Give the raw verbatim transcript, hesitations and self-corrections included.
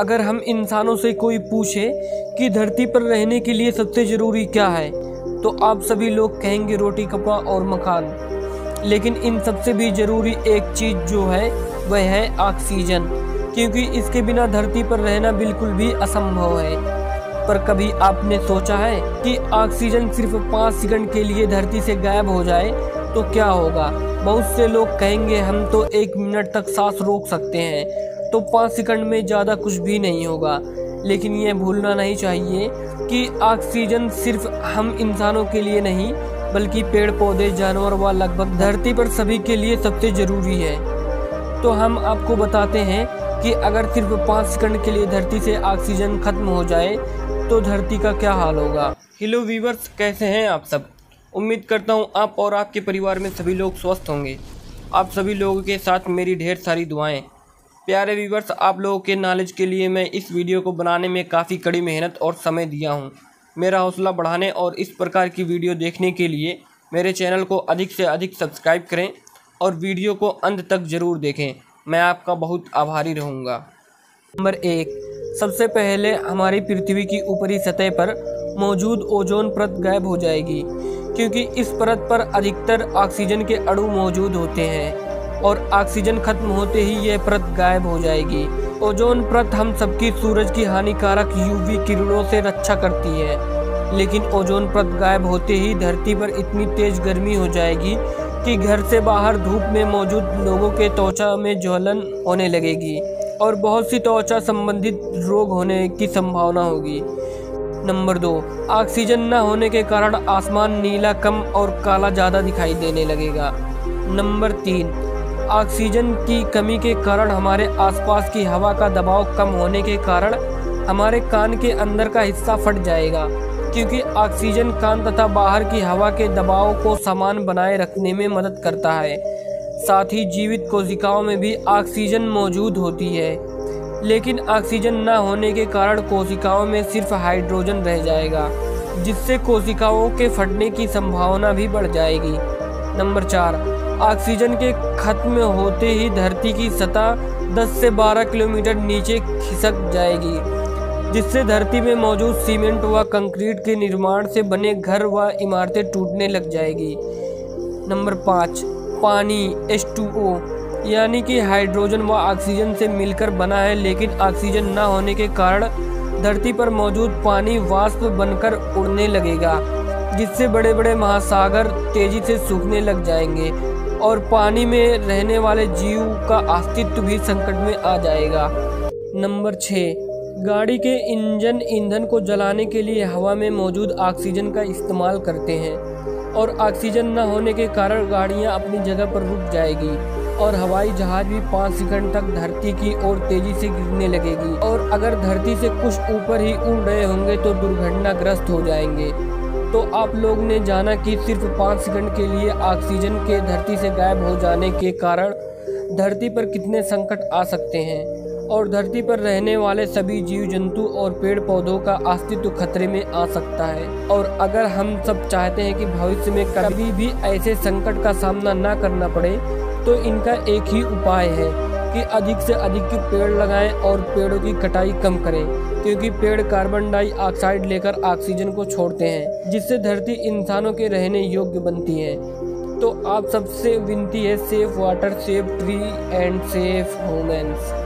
अगर हम इंसानों से कोई पूछे कि धरती पर रहने के लिए सबसे ज़रूरी क्या है, तो आप सभी लोग कहेंगे रोटी, कपड़ा और मकान। लेकिन इन सबसे भी ज़रूरी एक चीज़ जो है वह है ऑक्सीजन, क्योंकि इसके बिना धरती पर रहना बिल्कुल भी असंभव है। पर कभी आपने सोचा है कि ऑक्सीजन सिर्फ पाँच सेकंड के लिए धरती से गायब हो जाए तो क्या होगा? बहुत से लोग कहेंगे हम तो एक मिनट तक सांस रोक सकते हैं, तो पाँच सेकंड में ज़्यादा कुछ भी नहीं होगा। लेकिन ये भूलना नहीं चाहिए कि ऑक्सीजन सिर्फ हम इंसानों के लिए नहीं, बल्कि पेड़ पौधे, जानवर व लगभग धरती पर सभी के लिए सबसे ज़रूरी है। तो हम आपको बताते हैं कि अगर सिर्फ पाँच सेकंड के लिए धरती से ऑक्सीजन ख़त्म हो जाए तो धरती का क्या हाल होगा। हेलो वीवर्स, कैसे हैं आप सब? उम्मीद करता हूं आप और आपके परिवार में सभी लोग स्वस्थ होंगे। आप सभी लोगों के साथ मेरी ढेर सारी दुआएं। प्यारे वीवर्स, आप लोगों के नॉलेज के लिए मैं इस वीडियो को बनाने में काफ़ी कड़ी मेहनत और समय दिया हूँ। मेरा हौसला बढ़ाने और इस प्रकार की वीडियो देखने के लिए मेरे चैनल को अधिक से अधिक सब्सक्राइब करें और वीडियो को अंत तक ज़रूर देखें। मैं आपका बहुत आभारी रहूँगा। नंबर एक, सबसे पहले हमारी पृथ्वी की ऊपरी सतह पर मौजूद ओजोन परत गायब हो जाएगी, क्योंकि इस परत पर अधिकतर ऑक्सीजन के अणु मौजूद होते हैं और ऑक्सीजन खत्म होते ही यह परत गायब हो जाएगी। ओजोन परत हम सबकी सूरज की हानिकारक यूवी किरणों से रक्षा करती है, लेकिन ओजोन परत गायब होते ही धरती पर इतनी तेज गर्मी हो जाएगी कि घर से बाहर धूप में मौजूद लोगों के त्वचा में ज्वलन होने लगेगी और बहुत सी त्वचा संबंधित रोग होने की संभावना होगी। नंबर दो, ऑक्सीजन न होने के कारण आसमान नीला कम और काला ज़्यादा दिखाई देने लगेगा। नंबर तीन, ऑक्सीजन की कमी के कारण हमारे आसपास की हवा का दबाव कम होने के कारण हमारे कान के अंदर का हिस्सा फट जाएगा, क्योंकि ऑक्सीजन कान तथा बाहर की हवा के दबाव को समान बनाए रखने में मदद करता है। साथ ही जीवित कोशिकाओं में भी ऑक्सीजन मौजूद होती है, लेकिन ऑक्सीजन न होने के कारण कोशिकाओं में सिर्फ हाइड्रोजन रह जाएगा, जिससे कोशिकाओं के फटने की संभावना भी बढ़ जाएगी। नंबर चार, ऑक्सीजन के खत्म होते ही धरती की सतह दस से बारह किलोमीटर नीचे खिसक जाएगी, जिससे धरती में मौजूद सीमेंट व कंक्रीट के निर्माण से बने घर व इमारतें टूटने लग जाएगी। नंबर पाँच, पानी एच टू ओ यानी कि हाइड्रोजन व ऑक्सीजन से मिलकर बना है, लेकिन ऑक्सीजन न होने के कारण धरती पर मौजूद पानी वाष्प बनकर उड़ने लगेगा, जिससे बड़े बड़े महासागर तेजी से सूखने लग जाएंगे और पानी में रहने वाले जीव का अस्तित्व भी संकट में आ जाएगा। नंबर छः, गाड़ी के इंजन ईंधन को जलाने के लिए हवा में मौजूद ऑक्सीजन का इस्तेमाल करते हैं और ऑक्सीजन न होने के कारण गाड़ियां अपनी जगह पर रुक जाएगी और हवाई जहाज भी पाँच सेकंड तक धरती की ओर तेज़ी से गिरने लगेगी और अगर धरती से कुछ ऊपर ही उड़ रहे होंगे तो दुर्घटनाग्रस्त हो जाएंगे। तो आप लोग ने जाना कि सिर्फ पाँच सेकंड के लिए ऑक्सीजन के धरती से गायब हो जाने के कारण धरती पर कितने संकट आ सकते हैं और धरती पर रहने वाले सभी जीव जंतु और पेड़ पौधों का अस्तित्व खतरे में आ सकता है। और अगर हम सब चाहते हैं कि भविष्य में कभी भी ऐसे संकट का सामना ना करना पड़े, तो इनका एक ही उपाय है कि अधिक से अधिक पेड़ लगाएं और पेड़ों की कटाई कम करें, क्योंकि पेड़ कार्बन डाइऑक्साइड लेकर ऑक्सीजन को छोड़ते हैं, जिससे धरती इंसानों के रहने योग्य बनती है। तो आप सबसे विनती है, safe water, safe tree and safe humans.